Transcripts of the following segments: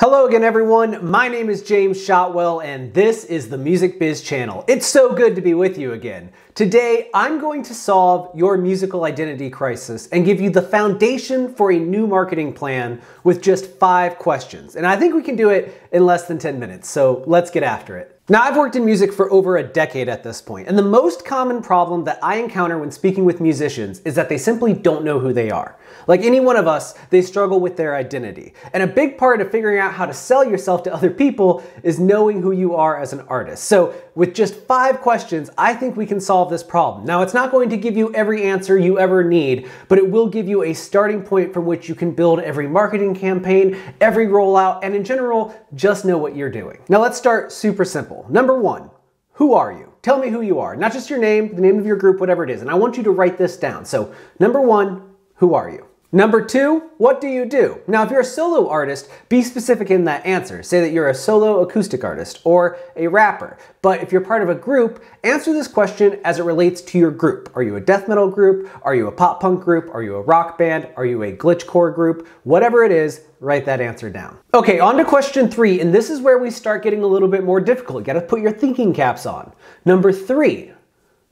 Hello again, everyone. My name is James Shotwell, and this is the Music Biz Channel. It's so good to be with you again. Today, I'm going to solve your musical identity crisis and give you the foundation for a new marketing plan with just 5 questions. And I think we can do it in less than 10 minutes, so let's get after it. Now, I've worked in music for over a decade at this point, and the most common problem that I encounter when speaking with musicians is that they simply don't know who they are. Like any one of us, they struggle with their identity. And a big part of figuring out how to sell yourself to other people is knowing who you are as an artist. So with just 5 questions, I think we can solve this problem. Now, it's not going to give you every answer you ever need, but it will give you a starting point from which you can build every marketing campaign, every rollout, and in general, just know what you're doing. Now, let's start super simple. Number 1, who are you? Tell me who you are, not just your name, the name of your group, whatever it is. And I want you to write this down. So number 1, who are you? Number 2, what do you do? Now, if you're a solo artist, be specific in that answer. Say that you're a solo acoustic artist or a rapper. But if you're part of a group, answer this question as it relates to your group. Are you a death metal group? Are you a pop punk group? Are you a rock band? Are you a glitchcore group? Whatever it is, write that answer down. Okay, on to question 3, and this is where we start getting a little bit more difficult. You gotta put your thinking caps on. Number 3,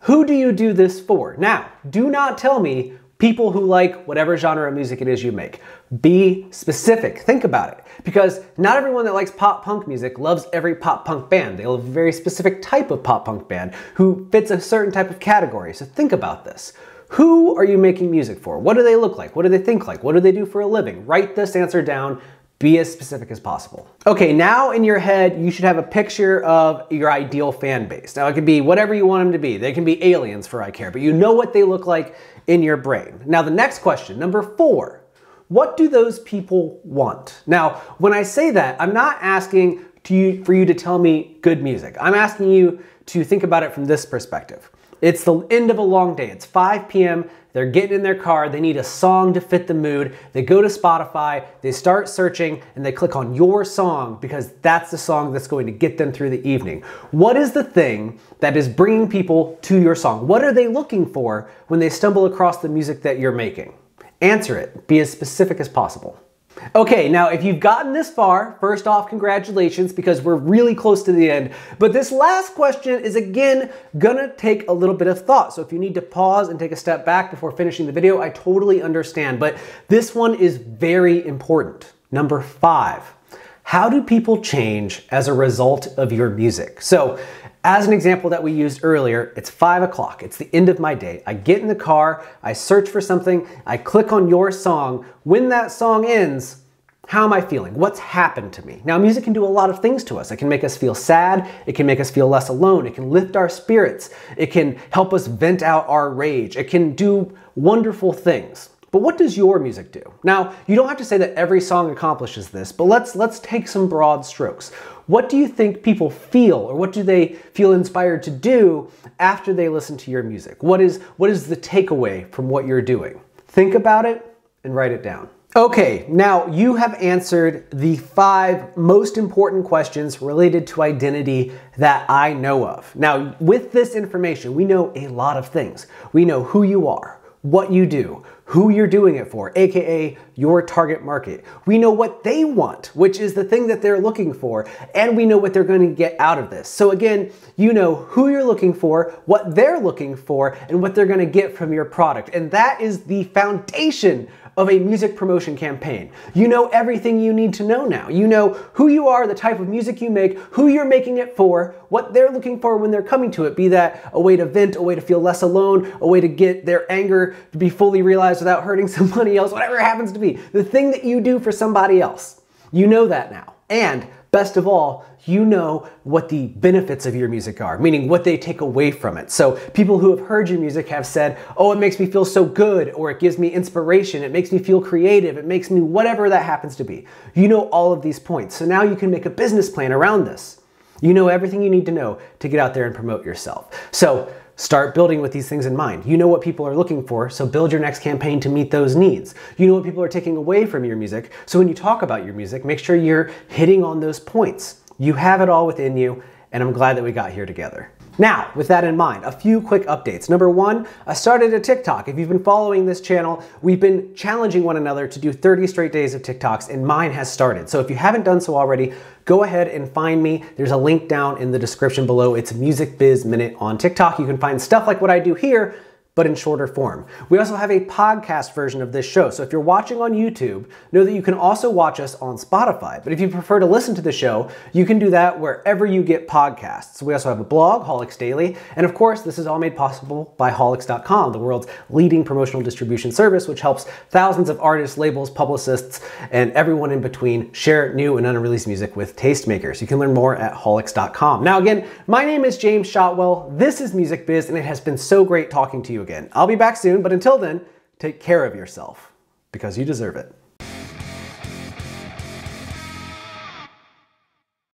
who do you do this for? Now, do not tell me people who like whatever genre of music it is you make. Be specific, think about it. Because not everyone that likes pop punk music loves every pop punk band. They love a very specific type of pop punk band who fits a certain type of category, so think about this. Who are you making music for? What do they look like? What do they think like? What do they do for a living? Write this answer down. Be as specific as possible. Okay, now in your head, you should have a picture of your ideal fan base. Now, it can be whatever you want them to be. They can be aliens for I care, but you know what they look like in your brain. Now, the next question, number 4, what do those people want? Now, when I say that, I'm not asking for you to tell me good music. I'm asking you to think about it from this perspective. It's the end of a long day. It's 5 p.m. They're getting in their car. They need a song to fit the mood. They go to Spotify. They start searching and they click on your song because that's the song that's going to get them through the evening. What is the thing that is bringing people to your song? What are they looking for when they stumble across the music that you're making? Answer it. Be as specific as possible. Okay, now if you've gotten this far, first off, congratulations, because we're really close to the end. But this last question is, again, gonna take a little bit of thought. So if you need to pause and take a step back before finishing the video, I totally understand. But this one is very important. Number 5, how do people change as a result of your music? So as an example that we used earlier, it's 5 o'clock, it's the end of my day. I get in the car, I search for something, I click on your song. When that song ends, how am I feeling? What's happened to me? Now, music can do a lot of things to us. It can make us feel sad. It can make us feel less alone. It can lift our spirits. It can help us vent out our rage. It can do wonderful things. But what does your music do? Now, you don't have to say that every song accomplishes this, but let's take some broad strokes. What do you think people feel, or what do they feel inspired to do after they listen to your music? What is the takeaway from what you're doing? Think about it and write it down. Okay, now you have answered the 5 most important questions related to identity that I know of. Now, with this information, we know a lot of things. We know who you are, what you do, who you're doing it for, AKA your target market. We know what they want, which is the thing that they're looking for, and we know what they're going to get out of this. So again, you know who you're looking for, what they're looking for, and what they're going to get from your product. And that is the foundation of a music promotion campaign. You know everything you need to know now. You know who you are, the type of music you make, who you're making it for, what they're looking for when they're coming to it, be that a way to vent, a way to feel less alone, a way to get their anger to be fully realized without hurting somebody else, whatever it happens to be. The thing that you do for somebody else. You know that now. And best of all, you know what the benefits of your music are, meaning what they take away from it. So people who have heard your music have said, oh, it makes me feel so good, or it gives me inspiration, it makes me feel creative, it makes me whatever that happens to be. You know all of these points. So now you can make a business plan around this. You know everything you need to know to get out there and promote yourself. So start building with these things in mind. You know what people are looking for, so build your next campaign to meet those needs. You know what people are taking away from your music, so when you talk about your music, make sure you're hitting on those points. You have it all within you, and I'm glad that we got here together. Now, with that in mind, a few quick updates. Number one, I started a TikTok. If you've been following this channel, we've been challenging one another to do 30 straight days of TikToks, and mine has started. So if you haven't done so already, go ahead and find me. There's a link down in the description below. It's Music Biz Minute on TikTok. You can find stuff like what I do here, but in shorter form. We also have a podcast version of this show. So if you're watching on YouTube, know that you can also watch us on Spotify. But if you prefer to listen to the show, you can do that wherever you get podcasts. We also have a blog, Haulix Daily. And of course, this is all made possible by Haulix.com, the world's leading promotional distribution service, which helps thousands of artists, labels, publicists, and everyone in between share new and unreleased music with tastemakers. You can learn more at Haulix.com. Now again, my name is James Shotwell. This is Music Biz, and it has been so great talking to you again. I'll be back soon, but until then, take care of yourself because you deserve it.